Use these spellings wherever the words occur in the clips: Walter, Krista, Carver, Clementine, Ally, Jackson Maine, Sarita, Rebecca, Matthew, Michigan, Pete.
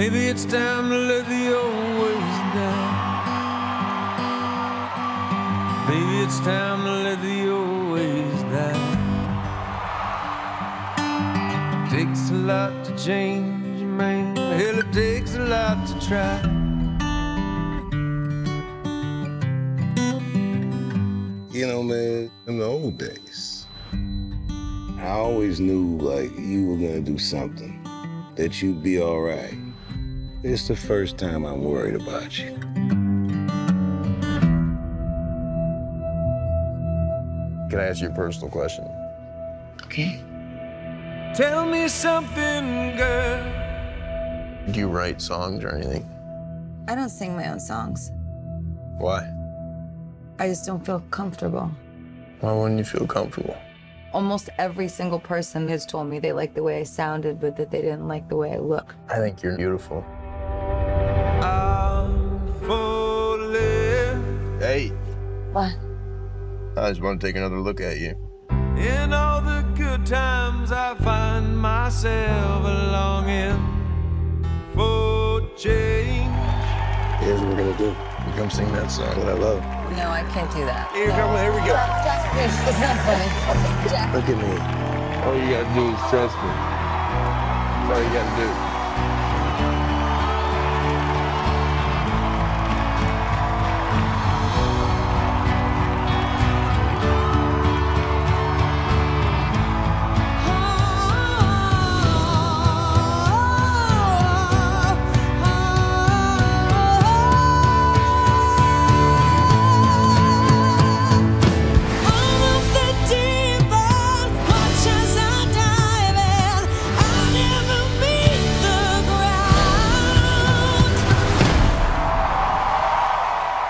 Maybe it's time to let the old ways down. Maybe it's time to let the old ways down. Takes a lot to change, man. Hell, it takes a lot to try. You know, man, in the old days, I always knew, like, you were gonna do something, that you'd be all right. It's the first time I'm worried about you. Can I ask you a personal question? Okay. Tell me something, girl. Do you write songs or anything? I don't sing my own songs. Why? I just don't feel comfortable. Why wouldn't you feel comfortable? Almost every single person has told me they liked the way I sounded, but that they didn't like the way I look. I think you're beautiful. Hey. What? I just want to take another look at you. In all the good times, I find myself longing for change. Here's what we're going to do. You come sing that song that I love. No, I can't do that. Here, no. Come on, here we go. Jack, it's not funny. Jack. Look at me. All you got to do is trust me. That's all you got to do.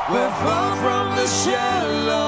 We're far from the shallow.